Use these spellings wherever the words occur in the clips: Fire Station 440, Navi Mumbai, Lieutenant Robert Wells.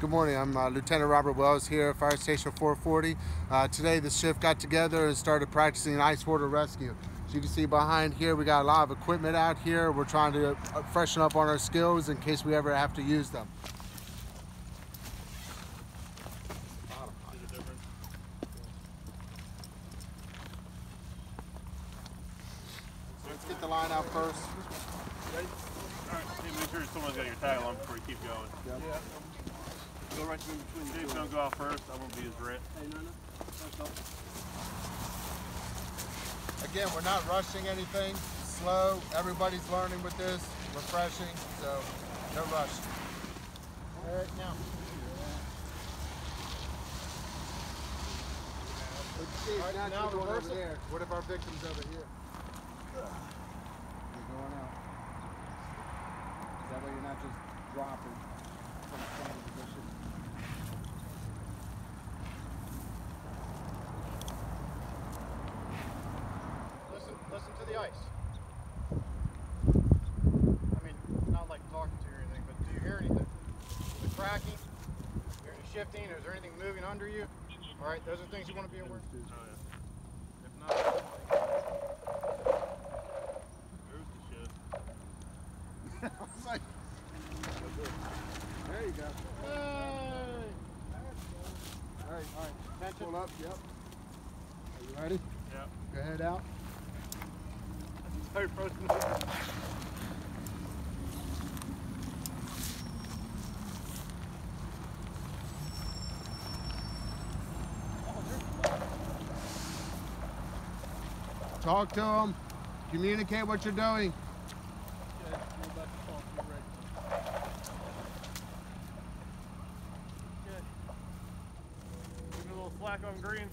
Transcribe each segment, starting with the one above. Good morning, I'm Lieutenant Robert Wells here at Fire Station 440. Today the shift got together and started practicing ice water rescue. As you can see behind here, we got a lot of equipment out here. We're trying to freshen up on our skills in case we ever have to use them. Let's get the line out first. Ready? All right, make sure someone's got your tag on before you keep going. Yep. Yeah. Go right in between the two. Don't go out first. I won't be as red. Hey, no. Again, we're not rushing anything. Slow. Everybody's learning with this. Refreshing. So, no rush. All right, now. All right, now we're over there. What if our victim's over here? You're going out. That way you're not just dropping from the side of the position. Listen to the ice. I mean, not like talking to you or anything, but do you hear anything? Is it cracking? Is there any shifting? Is there anything moving under you? All right, those are things you want to be aware of. Oh, yeah. If not, there's the shift. I was like, there you go. Hey! All right. Attention. Pull up, yep. Are you ready? Yep. Go ahead out. That's so personal. Talk to them. Communicate what you're doing. Black on green.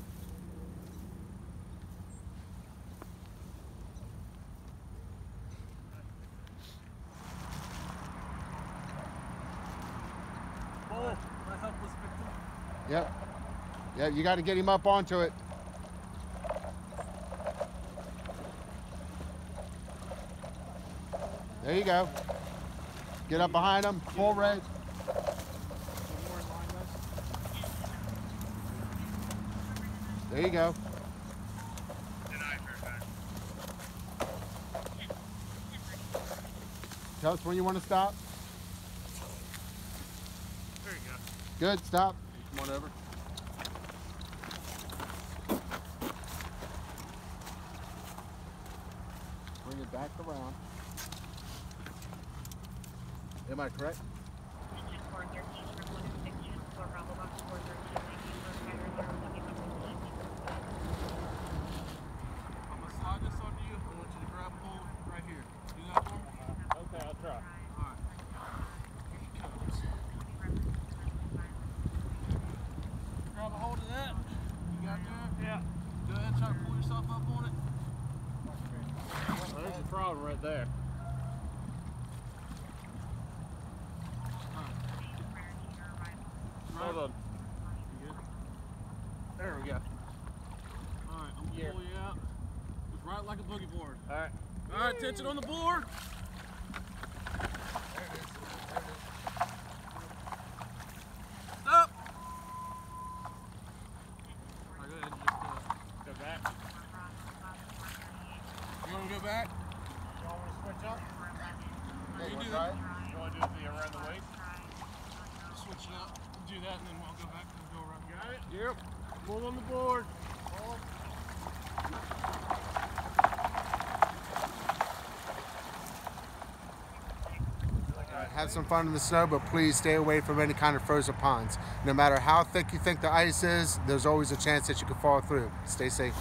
Bullet, my helpless victim. Yep. Yeah, you got to get him up onto it. There you go. Get up behind him. Full red. There you go. Tell us when you want to stop. There you go. Good, stop. Come on over. Bring it back around. Am I correct? Problem right there. Hold on. You good? There we go. Alright, I'm gonna pull you out. Just right like a boogie board. Alright. Alright, tension on the board. Stop! Alright, go ahead and just go back. You wanna go back? Switch up. Okay, you do that. You want to do it around the waist? Switch it up. Do that, and then we'll go back and go around. Got it? Yep. Pull on the board. Pull. Have some fun in the snow, but please stay away from any kind of frozen ponds. No matter how thick you think the ice is, there's always a chance that you could fall through. Stay safe.